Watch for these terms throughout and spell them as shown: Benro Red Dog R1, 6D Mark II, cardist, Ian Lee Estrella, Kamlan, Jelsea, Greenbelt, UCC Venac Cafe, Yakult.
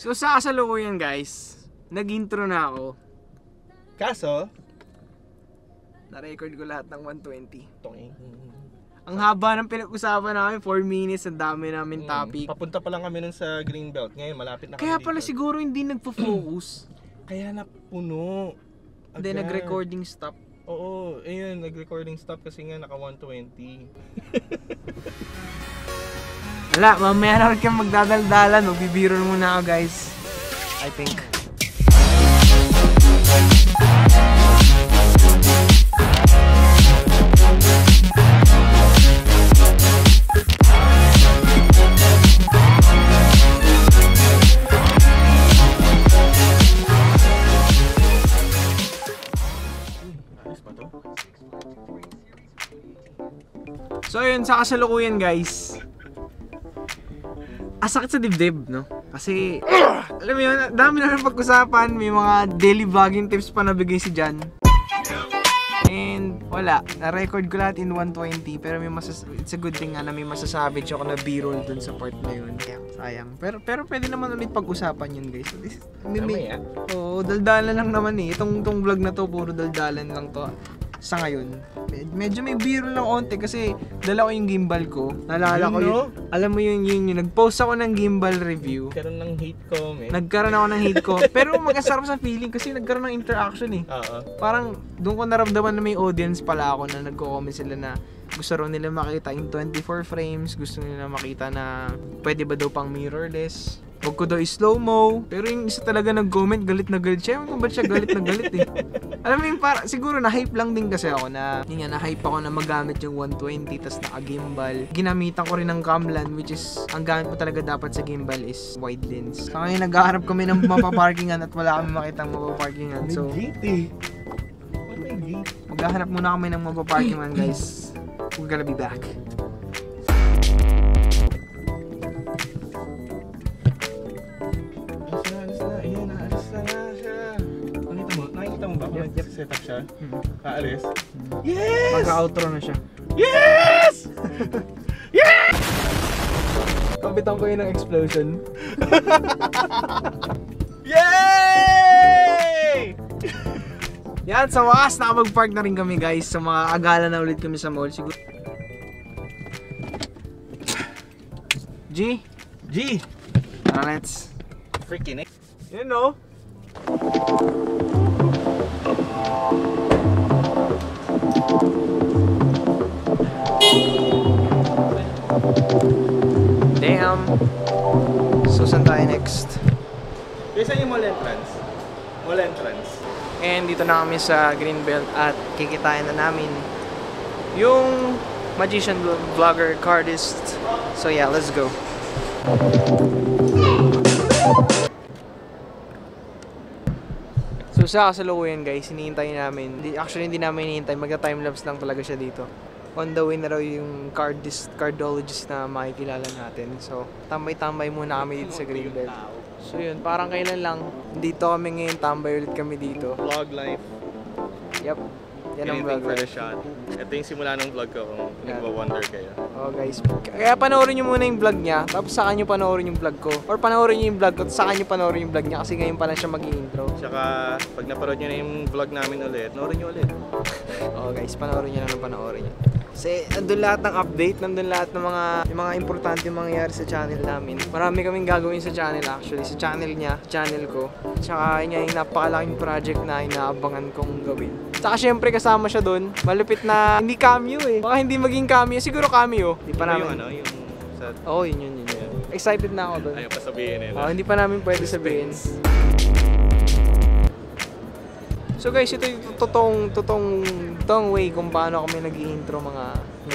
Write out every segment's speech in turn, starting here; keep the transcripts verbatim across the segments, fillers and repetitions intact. So sa kasalukuyan guys, nag-intro na ako. Kaso, na-record ko lahat ng one twenty. Ang haba ng pinag-usapan namin, four minutes, ang dami namin topic. Papunta pa lang kami nun sa Greenbelt, ngayon malapit na kami. Kaya pala dito. Siguro hindi nagpo-focus. Kaya napuno. Hindi, nag-recording stop. Oo, ayun, nag-recording stop kasi nga naka one twenty. Wala, mamaya na ulit kang magdadaldalan. Magbibiro na muna ako guys, I think. So ayun, sa kasalukuyan guys, asakit sa dibdib, no? Kasi, alam mo yun, dami na rin pag-usapan, may mga daily vlogging tips pa nabigay si Jan. And wala, na-record ko lahat in one twenty, pero may masas it's a good thing nga na may masasabage ako na B-roll dun sa part na yun. Kaya sayang. Pero, pero pwede naman ulit pag-usapan yun guys. So, this, may, may, oo, daldalan lang naman eh. Itong, itong vlog na to, puro daldalan lang to. Sa ngayon, medyo may biro lang onte kasi dala ko yung gimbal ko. Nalala ko yun, alam mo yun yun yun, nagpost ako ng gimbal review. Nagkaroon ng hate comment. Nagkaroon ako ng hate ko. Pero magkasarap sa feeling kasi nagkaroon ng interaction eh. Uh-huh. Parang doon ko naramdaman na may audience pala ako na nagko-comment sila na gusto raw nila makita in twenty-four frames, gusto nila makita na pwede ba daw pang mirrorless. Huwag ko daw i-slow-mo. Pero yung isa talaga nag-comment, galit na galit siya. Ewan ko ba't siya galit na galit eh. Alam mo yung para, siguro na-hype lang din kasi ako na, yun nga, na-hype ako na magamit yung one twenty, tas naka-gimbal. Ginamitan ko rin ng camlan, which is, ang gamit mo talaga dapat sa gimbal is wide lens. So ngayon, nag-aharap kami ng mapaparkingan at wala kami makita ng mapaparkingan. So, mag-aharap muna kami ng mapaparkingan guys. We're gonna be back. Setup siya. Hmm. Aalis. Hmm. Yes! Mag-outro na siya. Yes! Yes! Kapitan ko yun ng explosion. Yay! Yan, sa wakas, nakapag-park na rin kami guys. Sa mga agala na ulit kami sa mall. Siguro. G? G! Tara, let's. Freaking eh. You know? Damn! So, saan tayo next? Dito yung mall entrance. Mall entrance. And dito na kami sa Greenbelt at kikitain na namin yung magician vlogger cardist. So yeah, let's go. So sa kasalukuyan guys, hinihintay namin. Actually hindi namin hinihintay, magta-timelapse lang talaga siya dito. On the way na raw yung cardist, cardologist na makikilala natin. So, tambay-tambay muna kami dito sa Greenbelt. So yun, parang kailan lang. Dito kami ngayon, tambay ulit kami dito. Vlog life. Yep. Yan ang vlog life. Ito yung simula ng vlog ko kung nagwa-wonder kayo. Oo guys. Kaya panoorin nyo muna yung vlog niya, tapos saka nyo panoorin yung vlog ko. Or panoorin nyo yung vlog ko, tapos saka nyo panoorin yung vlog niya kasi ngayon pala siya mag-i-intro. Tsaka, pag naparod nyo na yung vlog namin ulit, panoorin nyo ulit. Oo guys, panoorin nyo na nung panoorin nyo. Kasi nandun lahat ng update, nandun lahat ng mga yung mga importante mangyayari sa channel namin. Marami kaming gagawin sa channel actually, sa channel niya, channel ko. Tsaka yun yung napakalaking project na inaabangan kong gawin. Tsaka syempre kasama siya dun, malupit na hindi cameo eh. Baka hindi maging cameo, siguro cameo. Hindi pa namin. Yung ano, yung sa... Oo, oh, yun yun yun. Yeah. Excited na ako dun. Ayaw pa sabihin eh. Oh, hindi pa namin pwede sabihin. So guys, ito yung totoong, totoong, totoong way kung paano kami nag-i-intro mga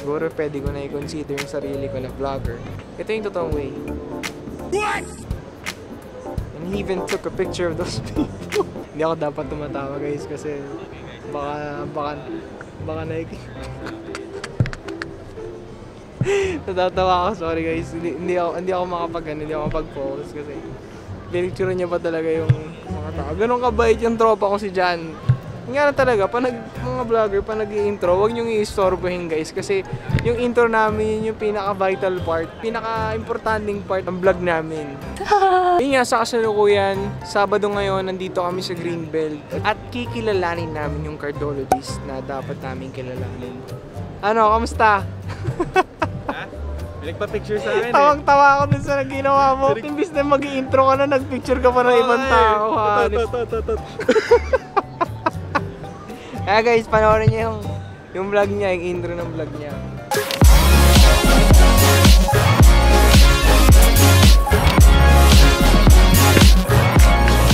siguro pwede ko na i-consider yung sarili ko na vlogger. Ito yung totoong way. What? And he even took a picture of those people. Hindi ako dapat tumatawa guys kasi baka, baka, baka nakikita. Natatawa ako, sorry guys. Hindi, hindi ako, hindi ako makapag-ano, hindi ako makapag-pause kasi pinicture niya pa talaga yung mga tao. Ganun kabait yung tropa ko si Jan. Nga na talaga, pa nag, mga vlogger, pa nag-i-intro, huwag niyong i-istorbohin guys. Kasi yung intro namin, yun yung pinaka-vital part, pinaka-importanting part ng vlog namin. Yun nga, sa kasalukuyan, Sabado ngayon, nandito kami sa Greenbelt. At kikilalanin namin yung cardiologist na dapat namin kilalanin. Ano, kamusta? Ha? May nagpa-picture sa akin eh. Tawang-tawa ako dun sa ginawa mo. Imbis na mag-i-intro ka na, nag-picture ka pa ng ibang tao. Kaya guys, panoorin niya yung, yung vlog niya, yung intro ng vlog niya.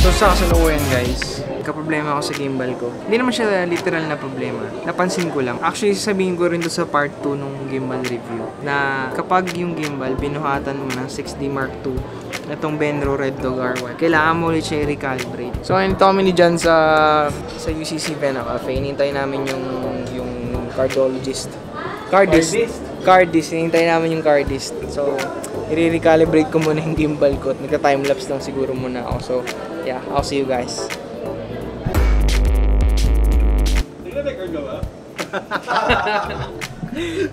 So sa kasalukuyan guys, kaproblema ako sa gimbal ko. Hindi naman siya literal na problema. Napansin ko lang. Actually, sasabihin ko rin to sa part two nung gimbal review na kapag yung gimbal, binuhatan mo ng six D Mark two na itong Benro Red Dog R one, kailangan mo ulit siya i-recalibrate. So, ayun, ito kami ni Jan sa, sa U C C Venac Cafe. Hinintay namin yung, yung cardiologist. Cardist? Cardist. Cardist. Hinintay namin yung cardist. So, i-recalibrate ko muna yung gimbal ko. Nagka-timelapse lang siguro muna ako. So, yeah. I'll see you guys.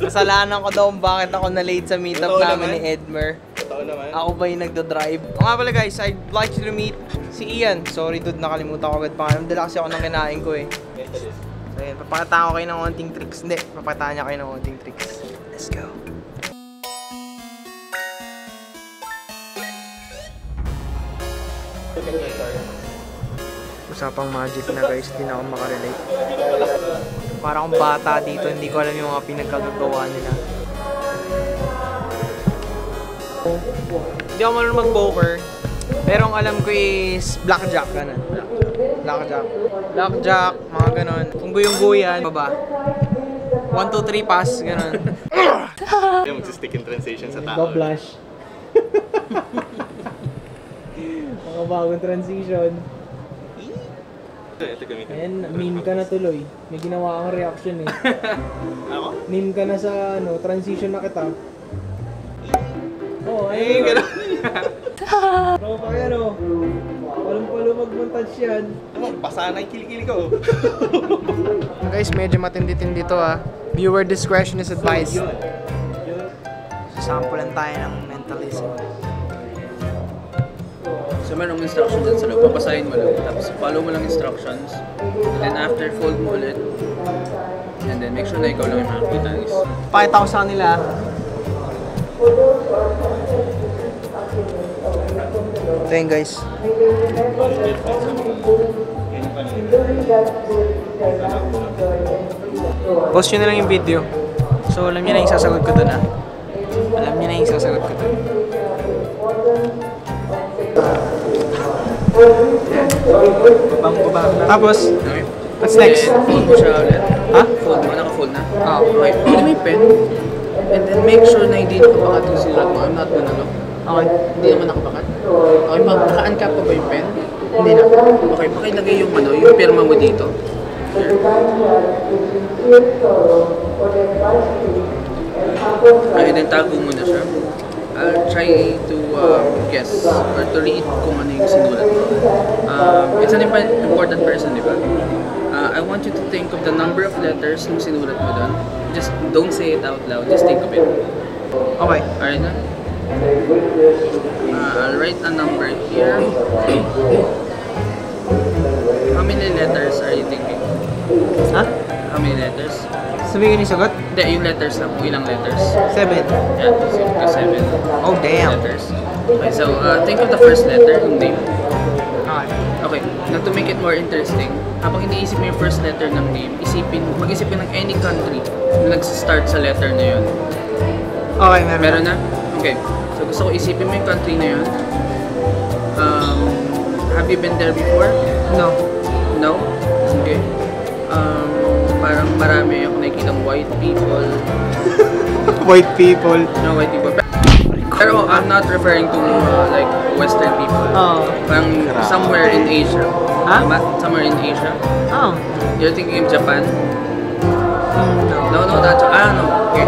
Kasalanan ko daw bakit ako na-late sa meetup namin ni Edmer. Totoo naman. Ako ba yung nagdo-drive? O nga pala guys, I'd like you to meet si Ian. Sorry dude, nakalimutan ko agad pangalan. Dala kasi ako ng kinain ko eh. So yun, papakita ko kayo ng konting tricks. Hindi, papakita niya kayo ng konting tricks. Let's go. Usapang magic na guys, hindi na ako makarelate. Parang akong bata dito, hindi ko alam yung mga pinagkagagawa nila. Hindi ako marunong mag-poker, pero ang alam ko is blackjack, ganun. Blackjack. Blackjack, mga ganun. Kung guyong-guyan, baba. one, two, three, pass, ganun. Hindi magsistick in translation sa tao. Ba-blush. Mga bagong transition. Ayan, meme ka na tuloy. May ginawa kang reaction eh. Ako? Meme ka na sa ano, transition na kita. Oo, oh, ayun. Ayun, gano'n. Bro, kaya no. Walang-walo mag-montage yan. Ano, basa na yung kilikili ko. Guys, medyo matindi-tindi to ah. Viewer discretion is advised. Sasampulan tayo ng mentalism. So merong instructions dyan sa loob, papasahin mo lang, tapos follow mo lang instructions, and then after fold mo ulit, and then make sure na ikaw lang yung makakita. Pakita ko sa kanila. Ito yun guys. Post nyo na lang yung video. So alam nyo na yung sasagot ko dun ah. Alam nyo na yung sasagot ko dun. Tapos, what's next? Fold mo siya ulit. Ha? Fold mo, naka-fold na. Oo. Okay, pwede may pen. And then make sure na hindi nakapakat yung sinulat mo. I'm not gonna look. Okay. Hindi naman nakapakat. Okay, naka-uncap pa ba yung pen? Hindi na. Okay, pakilagay yung ano, yung pirma mo dito. Here. And then tago mo na siya. I'll try to uh, guess or to read kung ano yung sinulat mo. Um, it's an important person, di ba? Uh, I want you to think of the number of letters nung sinulat mo doon. Just don't say it out loud, just think of it. Okay. Alright na? Uh, I'll write a number here. How many letters are you thinking? Huh? How many letters? Sabi ko yung sagot? Hindi, yung letters lang. Ilang letters? Seven. Yeah, so seven. Oh, damn. Letters. Okay, so uh, think of the first letter, yung name. Okay. Okay, now to make it more interesting, habang iniisip mo yung first letter ng name, isipin, mag-isipin ng any country na nag-start sa letter na yun. Okay, meron. Meron na? Okay. So gusto ko isipin mo yung country na yun. Um, have you been there before? No. No? Okay. Um, parang marami ako nakikita ng white people. White people? No, white people. Pero I'm not referring to uh, like Western people. Oh. Parang somewhere in Asia. Huh? Somewhere in Asia. Oh. You're thinking of Japan? No. No, no, that's... Ah, no. Okay.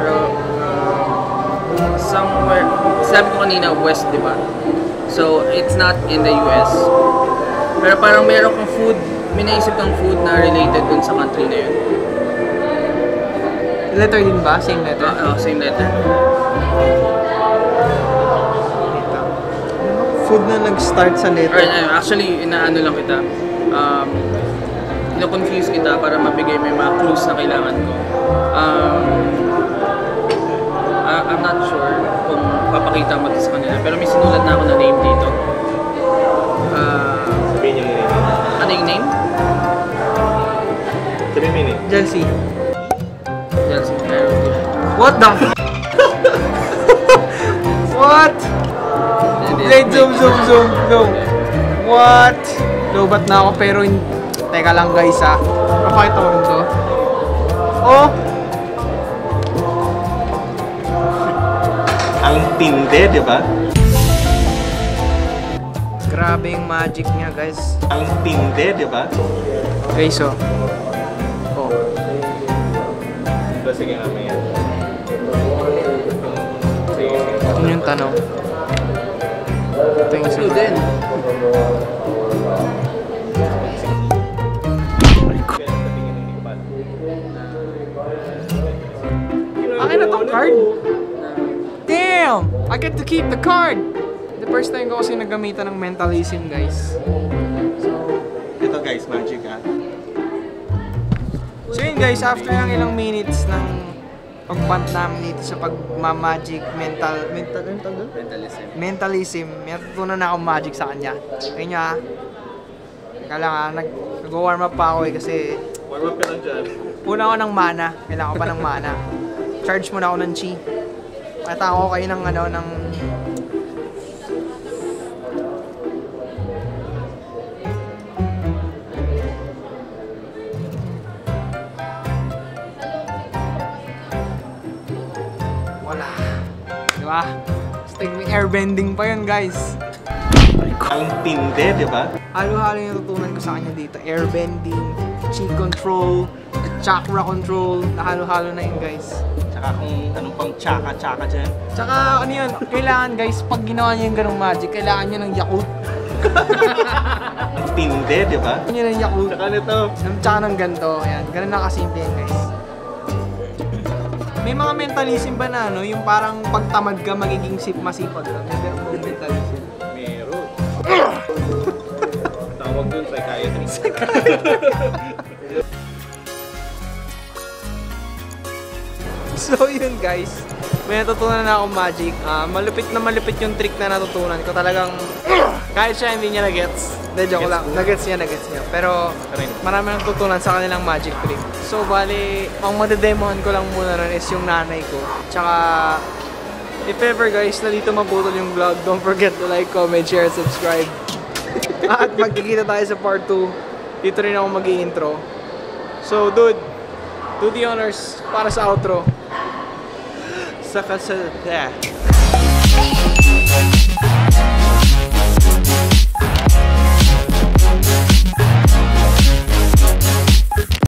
Pero... Uh, somewhere... Sabi ko kanina, West, di ba? So, it's not in the U S. Pero parang meron kang food, may naisip kang food na related dun sa country na yun. Letter din ba? Same letter? Oo, uh, uh, same letter. Food na nag-start sa letter? Or, actually, inaano lang kita. Um, ino-confuse kita para mabigay may mga clues na kailangan ko. Um, uh, I'm not sure kung papakita mo sa kanila. Pero may sinulat na ako na name dito. Sabihin niyo yung name. Ano yung name? Sabihin mo yung name. Jelsea. Jelsea. What the f***? What? Wait, zoom, zoom, zoom. No. What? Lobat na ako pero hindi. Teka lang guys ha. Papakita ko rin to. Oh! Ang tindi, di ba? Grabe yung magic niya guys. Ang tindi, di ba? Guys oh. Oh. Sige nga may yan. Ano yung tanong? Ito yung isa din. Card? Damn! I get to keep the card! The first time ko kasi nagamitan ng mentalism, guys. So, ito guys, magic ha. So yun guys, after ng ilang minutes ng pag-bump namin dito sa pag-magic mental... Mental... Mentalism. Mentalism. May natutunan na akong magic sa kanya. Ayun niya ha. Teka lang ha, nag-warm up pa ako eh kasi... Warm up ka lang dyan. Una ako ng mana. Kailangan ko pa ng mana. Charge muna ako ng chi. Pakita ko kayo ng ano, ng... Wala. Diba? Stigma airbending pa yun, guys. Ang tindi, diba? Halo-halo yung natutunan ko sa kanya dito. Airbending, chi control, chakra control, halo-halo na yun, guys. Tsaka kung anong pang tsaka-tsaka dyan. Tsaka ano yun, kailangan guys, pag ginawa nyo yung ganong magic, kailangan nyo ng Yakult. Ang tindi, di ba? Kailangan nyo ng Yakult. Tsaka nito. Tsaka ng ganito, ayan. Ganun na kasimple yan guys. May mga mentalism ba na ano, yung parang pagtamad ka, magiging sip masipag lang. May ganun mong mentalism. Meron. Tawag dun, psychiatry. Psychiatry. So yun guys, may natutunan na akong magic. Uh, malupit na malupit yung trick na natutunan ko. Talagang kahit siya hindi niya na-gets. Hindi, joke lang. Na-gets niya, na-gets niya. Pero marami nang tutunan sa kanilang magic trick. So bali, ang madedemohan ko lang muna rin is yung nanay ko. Tsaka, if ever guys, na dito maputol yung vlog, don't forget to like, comment, share, subscribe. At magkikita tayo sa part two. Dito rin ako mag-i-intro. So dude, do the honors para sa outro. Saka sa...